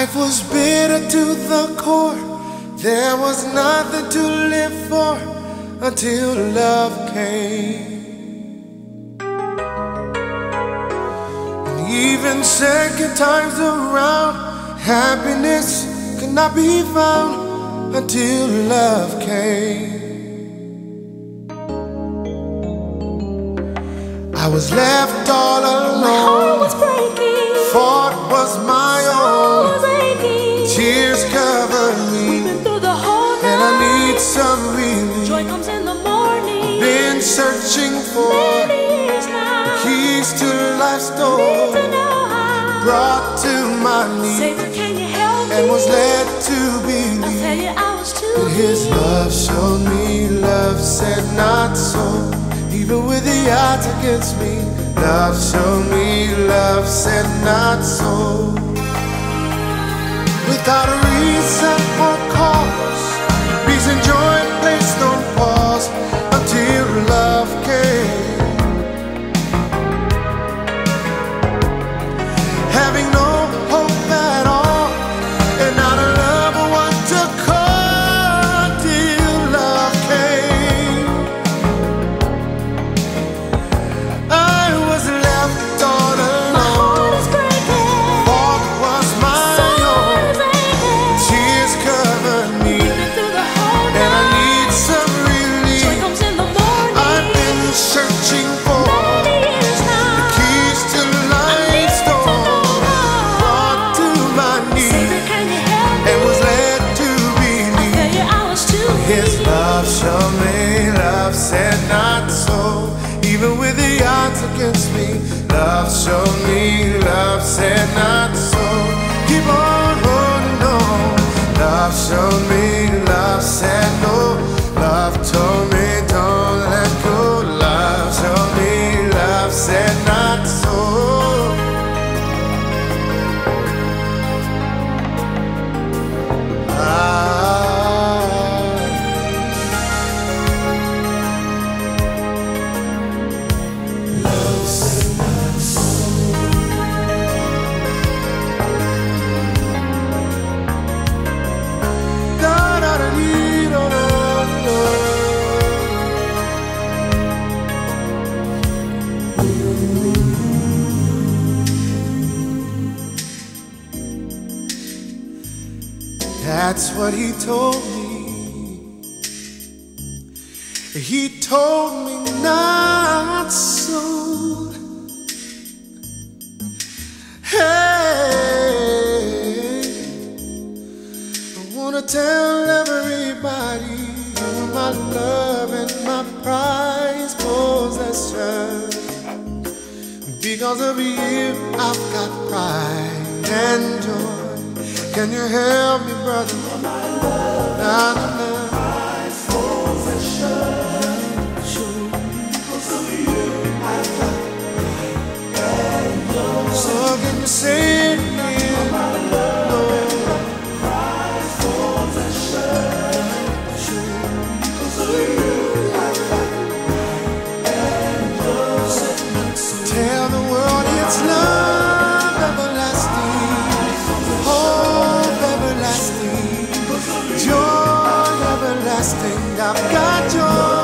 Life was bitter to the core. There was nothing to live for until love came. And even second times around, happiness could not be found until love came. I was left all alone. My heart was breaking. Thought was my own. Tears cover me. We've been through the whole night, and I need some relief. Joy comes in the morning. Been searching for many years now. The keys to life's door. To brought to my knees. Savior, can you help and me? Was led to believe. I'll tell you, I was too but his love showed me. Love said not so. Even with the odds against me, love showed me. Love said not so. Without a reason or cause, reason joined placed on pause until love came. Having no hope at all, and not a love or what to call until love came. I was left all alone. My heart is breaking. Thought was my own. Tears covered me, and I need some relief. Joy comes in the morning. I've been searching for the keys to life's door. Brought to my knees and was led to believe. His love showed me. Love said not so. Even with the odds against me, love showed me. Love said not so. Keep on holding on. Love showed me. Love said no. Love told me don't let go. Love showed me. Love said not so. That's what he told me. He told me not so. Hey, I wanna tell everybody you're my love and my prized possession. Because of you, I've got pride and joy. Can you help me, brother? You're my love, my prized possession. Because of you, I've got pride and joy. So can you say it again? You're my love, my prized possession. Because of you, I've got pride and joy. So tell the world it's love. Joy everlasting, I've got joy.